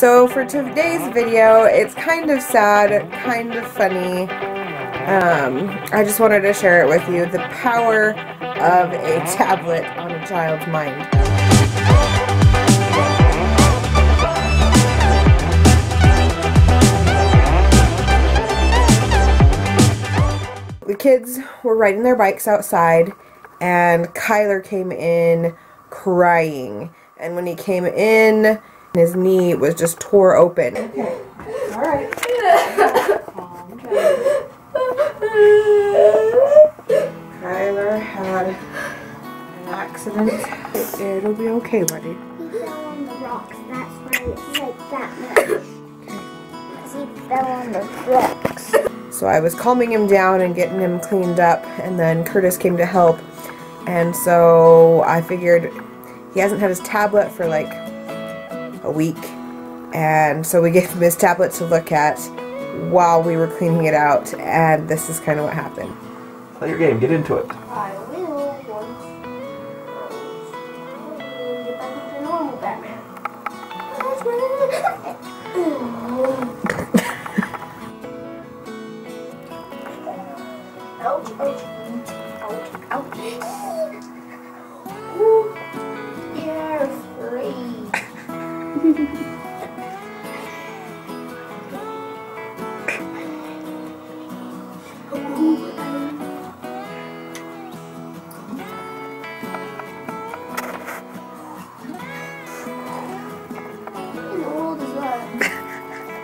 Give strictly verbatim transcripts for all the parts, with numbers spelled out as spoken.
So for today's video, it's kind of sad, kind of funny. Um, I just wanted to share it with you, the power of a tablet on a child's mind. The kids were riding their bikes outside, and Kyler came in crying. And when he came in, his knee was just tore open. Okay. All right. Calm down. Kyler had an accident. It, it'll be okay, buddy. He fell on the rocks. That's why it's like that much. Because he fell on the rocks. So I was calming him down and getting him cleaned up, and then Curtis came to help. And so I figured he hasn't had his tablet for like a week, and so we gave him his tablet to look at while we were cleaning it out, and this is kind of what happened. Play your game, get into it. I will once get back into normal Batman. Ouch, ouch, ouch, ouch. Ooh, you're free.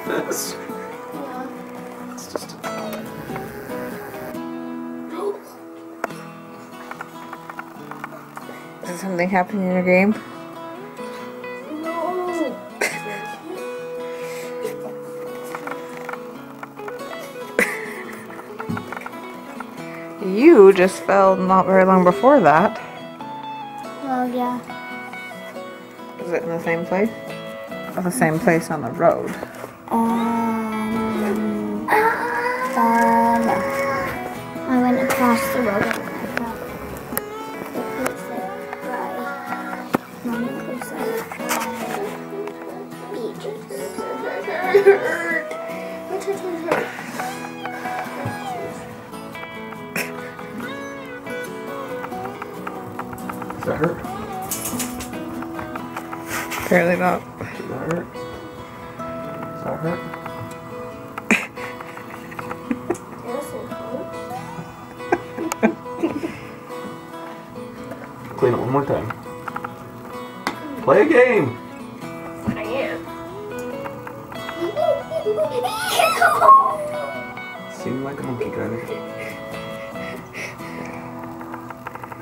This. Yeah. It's just a dollar. Is something happening in your game? No. You just fell not very long before that. Well, yeah. Is it in the same place? Or the same place on the road? Um, um, I went across the road and I fell. It looks like dry. Mom, it looks like dry beaches. Hurt. Does that hurt? Apparently not. Does that hurt? Does that hurt? Clean it one more time. Play a game! I am. Sing like a monkey, Kyler.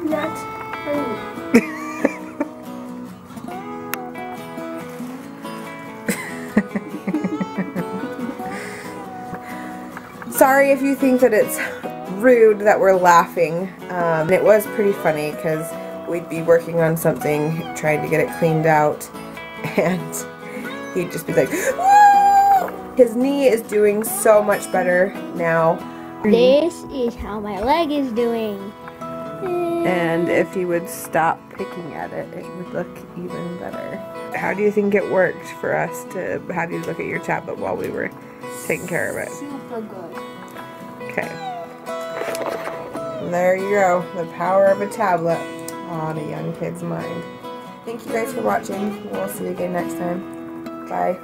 That's funny. Sorry if you think that it's rude that we're laughing. Um, it was pretty funny because we'd be working on something, trying to get it cleaned out, and he'd just be like, woo! His knee is doing so much better now. This is how my leg is doing. And if he would stop picking at it, it would look even better. How do you think it worked for us to, how do you look at your tablet while we were taking care of it? Super good. Okay. And there you go. The power of a tablet on a young kid's mind. Thank you guys for watching. We'll see you again next time. Bye.